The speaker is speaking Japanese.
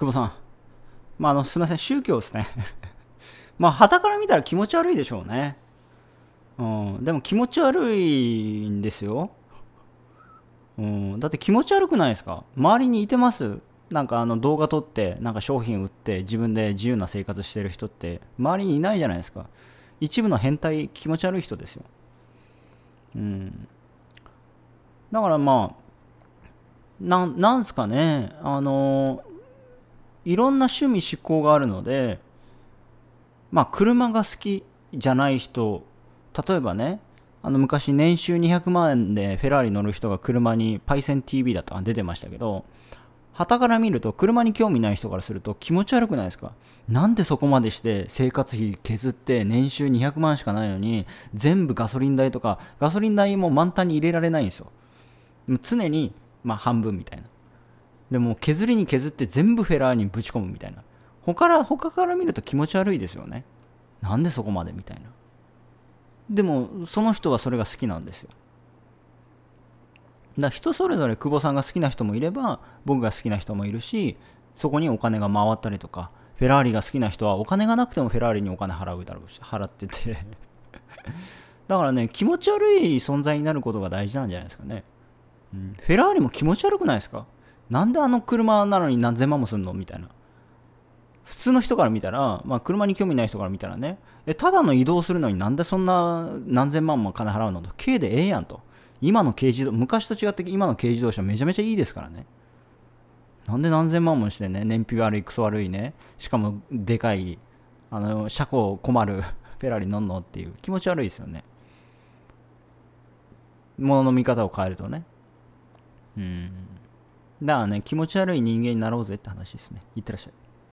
久保さん。まあ、すみません、宗教ですね。まあ、傍から見たら気持ち悪いでしょうね。うん、でも気持ち悪いんですよ。うん、だって気持ち悪くないですか？周りにいてます？なんか動画撮って、なんか商品売って、自分で自由な生活してる人って、周りにいないじゃないですか。一部の変態、気持ち悪い人ですよ。うん。だからまあ、なんすかね、いろんな趣味思考があるので、まあ、車が好きじゃない人、例えばね、昔年収200万円でフェラーリ乗る人が車にパイセン TV だったか出てましたけど、傍から見ると車に興味ない人からすると気持ち悪くないですか？なんでそこまでして生活費削って年収200万しかないのに、全部ガソリン代とか、ガソリン代も満タンに入れられないんですよ。常にまあ半分みたいな。でも削りに削って全部フェラーリにぶち込むみたいな。他から見ると気持ち悪いですよね。なんでそこまでみたいな。でもその人はそれが好きなんですよ。だから人それぞれ、久保さんが好きな人もいれば僕が好きな人もいるし、そこにお金が回ったりとか、フェラーリが好きな人はお金がなくてもフェラーリにお金払うだろうし、払っててだからね、気持ち悪い存在になることが大事なんじゃないですかね。うん、フェラーリも気持ち悪くないですか？なんで車なのに何千万もすんのみたいな。普通の人から見たら、まあ、車に興味ない人から見たらね、ただの移動するのになんでそんな何千万も金払うのと、軽でええやんと。今の軽自動、昔と違って今の軽自動車めちゃめちゃいいですからね。なんで何千万もしてね、燃費悪い、クソ悪いね、しかもでかい、車庫困るフェラーリ乗んのっていう気持ち悪いですよね。物の見方を変えるとね。だからね、気持ち悪い人間になろうぜって話ですね。いってらっしゃい。